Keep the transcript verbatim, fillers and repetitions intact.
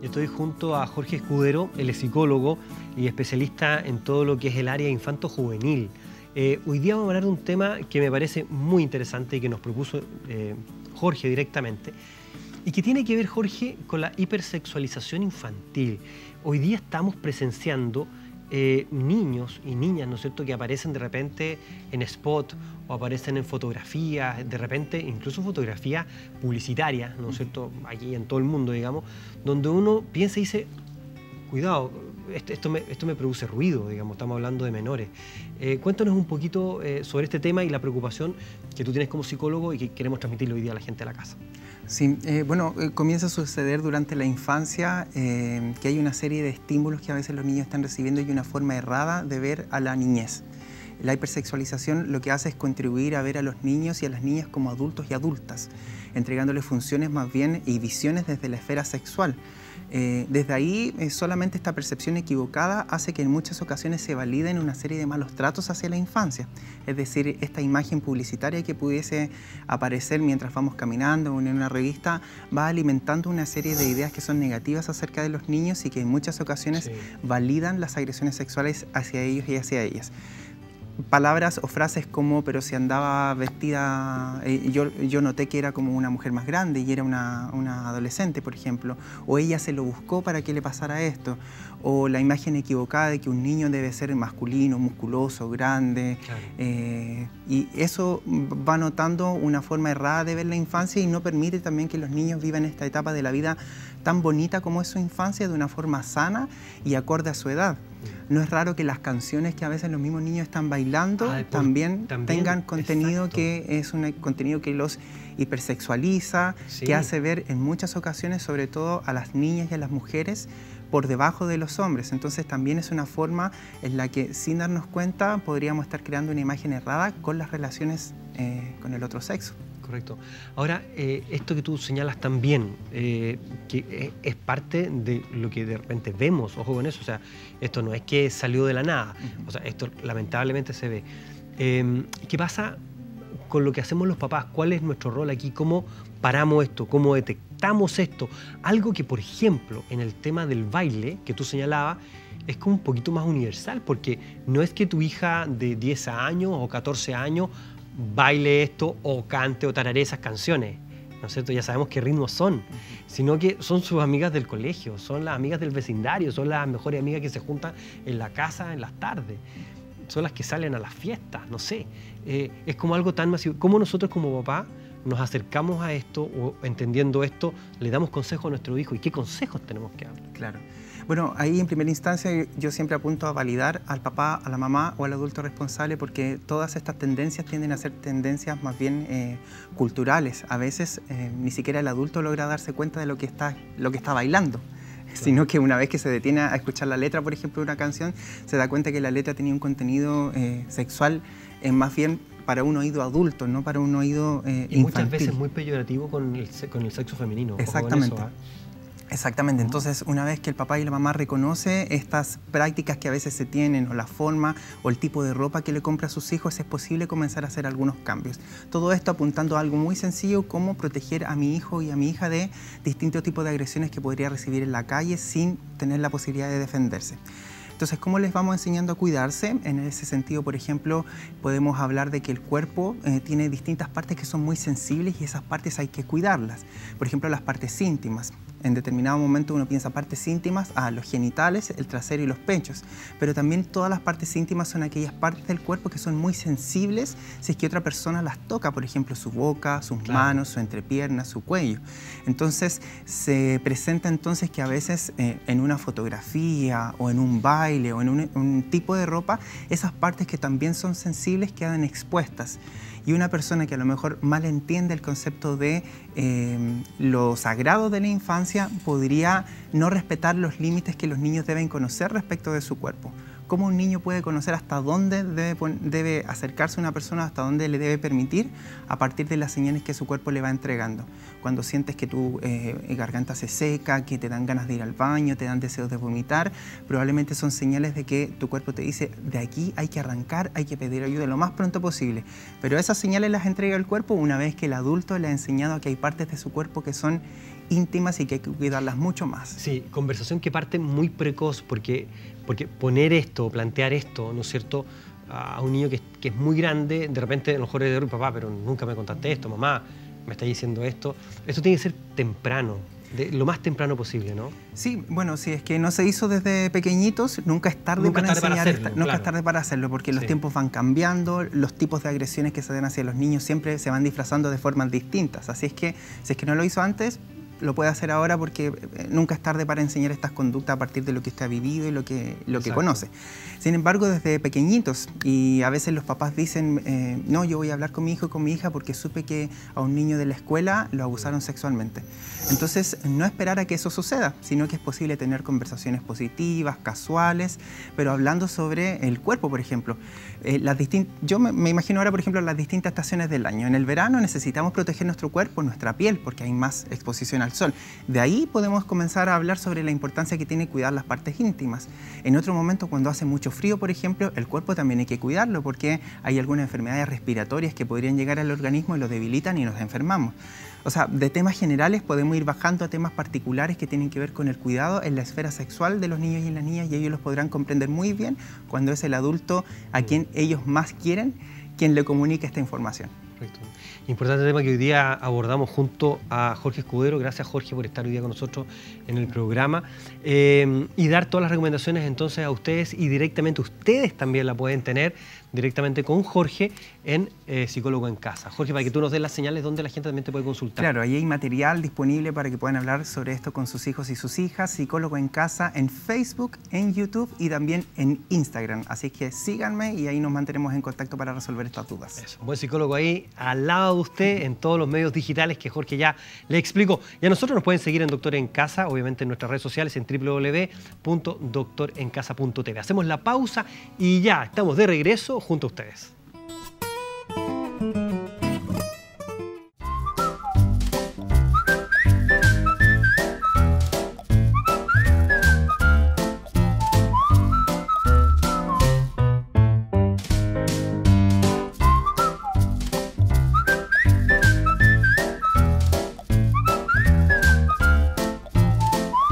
Yo estoy junto a Jorge Escudero, él es psicólogo y especialista en todo lo que es el área infanto-juvenil. Eh, hoy día vamos a hablar de un tema que me parece muy interesante y que nos propuso eh, Jorge directamente, y que tiene que ver, Jorge, con la hipersexualización infantil. Hoy día estamos presenciando eh, niños y niñas, ¿no es cierto?, que aparecen de repente en spot o aparecen en fotografías, de repente incluso fotografías publicitarias, ¿no es cierto?, aquí en todo el mundo, digamos, donde uno piensa y dice, cuidado, esto, esto, me, esto me produce ruido, digamos, estamos hablando de menores. Eh, cuéntanos un poquito eh, sobre este tema y la preocupación que tú tienes como psicólogo y que queremos transmitirle hoy día a la gente de la casa. Sí, eh, bueno, eh, comienza a suceder durante la infancia eh, que hay una serie de estímulos que a veces los niños están recibiendo y una forma errada de ver a la niñez. La hipersexualización lo que hace es contribuir a ver a los niños y a las niñas como adultos y adultas, entregándoles funciones más bien y visiones desde la esfera sexual. Eh, desde ahí, eh, solamente esta percepción equivocada hace que en muchas ocasiones se validen una serie de malos tratos hacia la infancia. Es decir, esta imagen publicitaria que pudiese aparecer mientras vamos caminando o en una revista va alimentando una serie de ideas que son negativas acerca de los niños y que en muchas ocasiones sí validan las agresiones sexuales hacia ellos y hacia ellas. Palabras o frases como, pero si andaba vestida, eh, yo, yo noté que era como una mujer más grande y era una, una adolescente, por ejemplo, o ella se lo buscó para que le pasara esto, o la imagen equivocada de que un niño debe ser masculino, musculoso, grande, claro. eh, y eso va notando una forma errada de ver la infancia y no permite también que los niños vivan esta etapa de la vida tan bonita como es su infancia de una forma sana y acorde a su edad. No es raro que las canciones que a veces los mismos niños están bailando ah, pues, también, también tengan contenido exacto. que es un contenido que los hipersexualiza, sí. que hace ver en muchas ocasiones, sobre todo a las niñas y a las mujeres, por debajo de los hombres. Entonces también es una forma en la que, sin darnos cuenta, podríamos estar creando una imagen errada con las relaciones eh, con el otro sexo. Correcto. Ahora, eh, esto que tú señalas también, eh, que es parte de lo que de repente vemos, ojo con eso, o sea, esto no es que salió de la nada, o sea, esto lamentablemente se ve. Eh, ¿Qué pasa con lo que hacemos los papás? ¿Cuál es nuestro rol aquí? ¿Cómo paramos esto? ¿Cómo detectamos esto? Algo que, por ejemplo, en el tema del baile, que tú señalabas, es como un poquito más universal, porque no es que tu hija de diez años o catorce años baile esto o cante o tararee esas canciones, ¿no es cierto? Ya sabemos qué ritmos son, uh-huh. sino que son sus amigas del colegio, son las amigas del vecindario, son las mejores amigas que se juntan en la casa en las tardes, son las que salen a las fiestas, no sé. Eh, es como algo tan masivo. ¿Cómo nosotros como papá nos acercamos a esto o entendiendo esto le damos consejo a nuestro hijo? ¿Y qué consejos tenemos que dar? Claro. Bueno, ahí en primera instancia yo siempre apunto a validar al papá, a la mamá o al adulto responsable, porque todas estas tendencias tienden a ser tendencias más bien eh, culturales. A veces eh, ni siquiera el adulto logra darse cuenta de lo que está, lo que está bailando. Claro. Sino que una vez que se detiene a escuchar la letra, por ejemplo, de una canción, se da cuenta que la letra tenía un contenido eh, sexual eh, más bien para un oído adulto, no para un oído eh, y infantil. Y muchas veces muy peyorativo con el, con el sexo femenino. Exactamente. Ojo con eso, ¿eh? Exactamente. Entonces, una vez que el papá y la mamá reconoce estas prácticas que a veces se tienen, o la forma, o el tipo de ropa que le compra a sus hijos, es posible comenzar a hacer algunos cambios. Todo esto apuntando a algo muy sencillo, como proteger a mi hijo y a mi hija de distintos tipos de agresiones que podría recibir en la calle sin tener la posibilidad de defenderse. Entonces, ¿cómo les vamos enseñando a cuidarse? En ese sentido, por ejemplo, podemos hablar de que el cuerpo eh, tiene distintas partes que son muy sensibles y esas partes hay que cuidarlas. Por ejemplo, las partes íntimas. En determinado momento uno piensa partes íntimas a los genitales, el trasero y los pechos. Pero también todas las partes íntimas son aquellas partes del cuerpo que son muy sensibles si es que otra persona las toca. Por ejemplo, su boca, sus claro. manos, su entrepierna, su cuello. Entonces, se presenta entonces que a veces eh, en una fotografía o en un baile o en un, un tipo de ropa, esas partes que también son sensibles quedan expuestas. Y una persona que a lo mejor mal entiende el concepto de eh, lo sagrado de la infancia podría no respetar los límites que los niños deben conocer respecto de su cuerpo. ¿Cómo un niño puede conocer hasta dónde debe, debe acercarse una persona, hasta dónde le debe permitir? A partir de las señales que su cuerpo le va entregando. Cuando sientes que tu eh, garganta se seca, que te dan ganas de ir al baño, te dan deseos de vomitar, probablemente son señales de que tu cuerpo te dice de aquí hay que arrancar, hay que pedir ayuda lo más pronto posible. Pero esas señales las entrega el cuerpo una vez que el adulto le ha enseñado que hay partes de su cuerpo que son íntimas y que hay que cuidarlas mucho más. Sí, conversación que parte muy precoz, porque, porque poner esto, plantear esto, ¿no es cierto?, a un niño que, que es muy grande, de repente a lo mejor es de papá, pero nunca me contaste esto, mamá, me está diciendo esto. Esto tiene que ser temprano, de, lo más temprano posible, ¿no? Sí, bueno, si es que no se hizo desde pequeñitos, nunca es tarde, nunca para, tarde enseñar, para hacerlo. Nunca claro. es tarde para hacerlo, porque sí. los tiempos van cambiando, los tipos de agresiones que se dan hacia los niños siempre se van disfrazando de formas distintas. Así es que, si es que no lo hizo antes, lo puede hacer ahora, porque nunca es tarde para enseñar estas conductas a partir de lo que usted ha vivido y lo que, lo que conoce. Sin embargo, desde pequeñitos, y a veces los papás dicen, eh, no, yo voy a hablar con mi hijo y con mi hija porque supe que a un niño de la escuela lo abusaron sexualmente. Entonces, no esperar a que eso suceda, sino que es posible tener conversaciones positivas, casuales, pero hablando sobre el cuerpo, por ejemplo. Eh, las yo me, me imagino ahora, por ejemplo, las distintas estaciones del año. En el verano necesitamos proteger nuestro cuerpo, nuestra piel, porque hay más exposición al sol. De ahí podemos comenzar a hablar sobre la importancia que tiene cuidar las partes íntimas. En otro momento, cuando hace mucho frío, por ejemplo, el cuerpo también hay que cuidarlo, porque hay algunas enfermedades respiratorias que podrían llegar al organismo y lo debilitan y nos enfermamos. O sea, de temas generales podemos ir bajando a temas particulares que tienen que ver con el cuidado en la esfera sexual de los niños y las niñas, y ellos los podrán comprender muy bien cuando es el adulto a quien ellos más quieren quien le comunica esta información. Perfecto. Importante tema que hoy día abordamos junto a Jorge Escudero. Gracias, Jorge, por estar hoy día con nosotros en el programa. Eh, y dar todas las recomendaciones entonces a ustedes, y directamente ustedes también la pueden tener directamente con Jorge en eh, Psicólogo en Casa. Jorge, para que tú nos des las señales donde la gente también te puede consultar. Claro, ahí hay material disponible para que puedan hablar sobre esto con sus hijos y sus hijas. Psicólogo en Casa en Facebook, en YouTube y también en Instagram. Así que síganme y ahí nos mantenemos en contacto para resolver estas dudas. Eso, un buen psicólogo ahí al lado de usted en todos los medios digitales que Jorge ya le explicó. Y a nosotros nos pueden seguir en Doctor en Casa, obviamente en nuestras redes sociales, en w w w punto doctor en casa punto t v. Hacemos la pausa y ya estamos de regreso junto a ustedes.